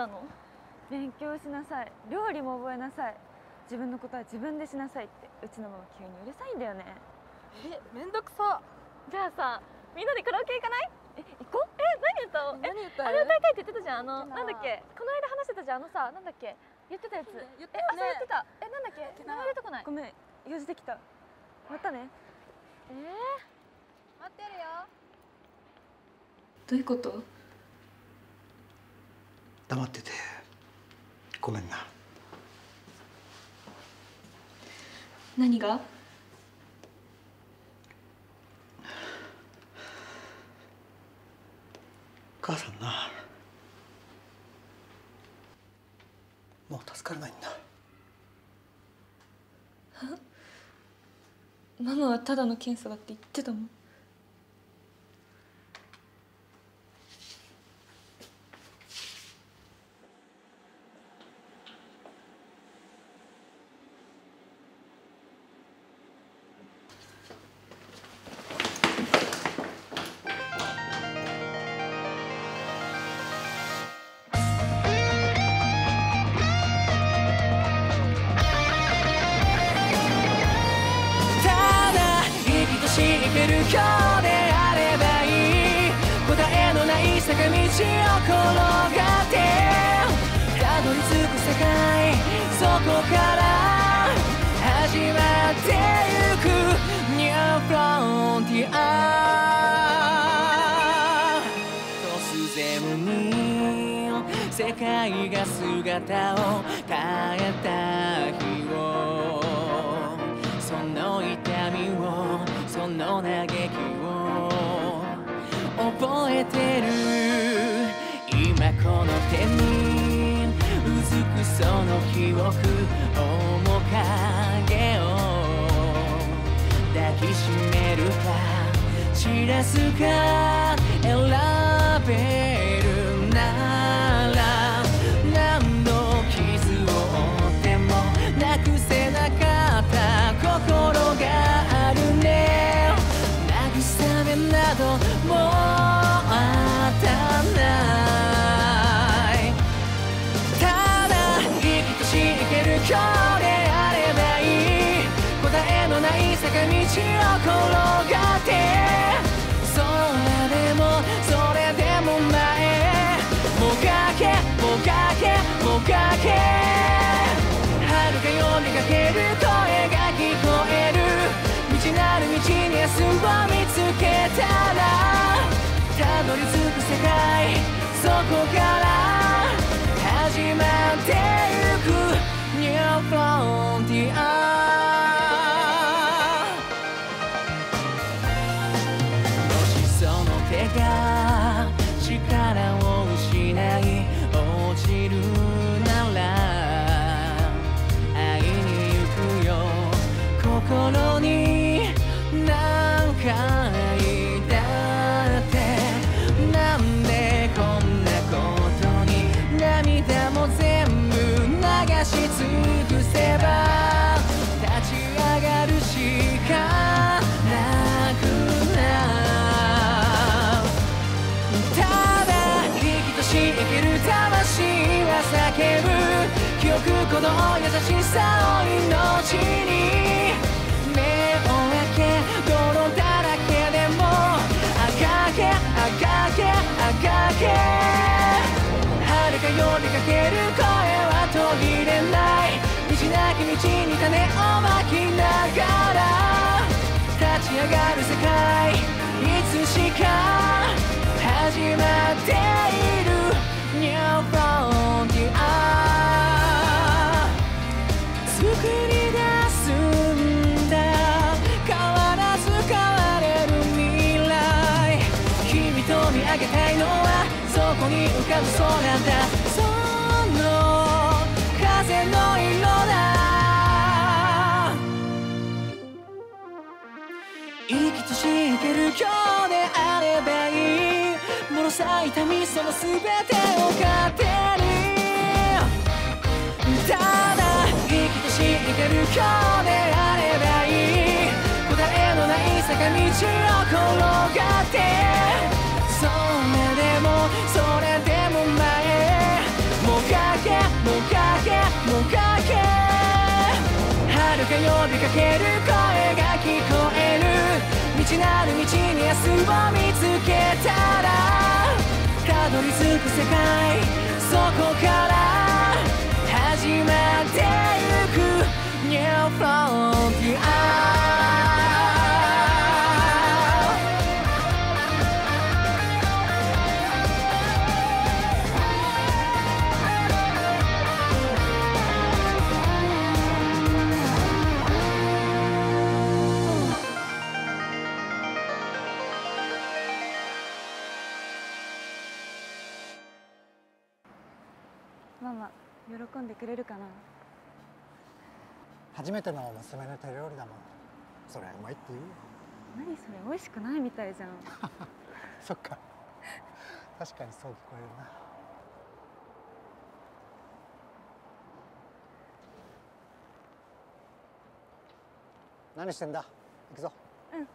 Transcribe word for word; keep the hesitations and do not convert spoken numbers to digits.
ったの？勉強しなさい、料理も覚えなさい、自分のことは自分でしなさいって、うちのママ急にうるさいんだよね。え、めんどくさ。じゃあさ、みんなでカラオケ行かない？え、行こう。え、何歌おう？え、何歌う？あれ歌いたいって言ってたじゃん。あの、なんだっけ、この間話してたじゃん。あのさ、なんだっけ、言ってたやつ。言ってたね。え、あ、そう言ってた。え、なんだっけ、名前出てこない。ごめん、用事できた。またね。えー、待ってるよ。どういうこと？黙っててごめんな。何が？母さんな、もう助からないんだ。は？ママはただの検査だって言ってたもん。この優しさを命に目を開け、泥だらけでも赤け赤け赤け、遥かよりかける声は途切れない、道なき道に種をまきながら立ち上がる世界、いつしか始まっている ニューフロンティア、作り出すんだ、変わらず変われる未来、君と見上げたいのはそこに浮かぶ空だ、その風の色だ、生きとし生ける今日であればいい、物咲いたみその全てを糧に、ただ生きてる今日であればいい、答えのない坂道を転がって、それでもそれでも前、もける声が聞こえる。未知なる道に明日を見つけたらたどり着く世界、そこから始まってゆく New Frontier。ママ、喜んでくれるかな。初めての娘の手料理だもん。それうまいって言うよ。何それ、美味しくないみたいじゃん。そっか、確かにそう聞こえるな。何してんだ、行くぞ。うん。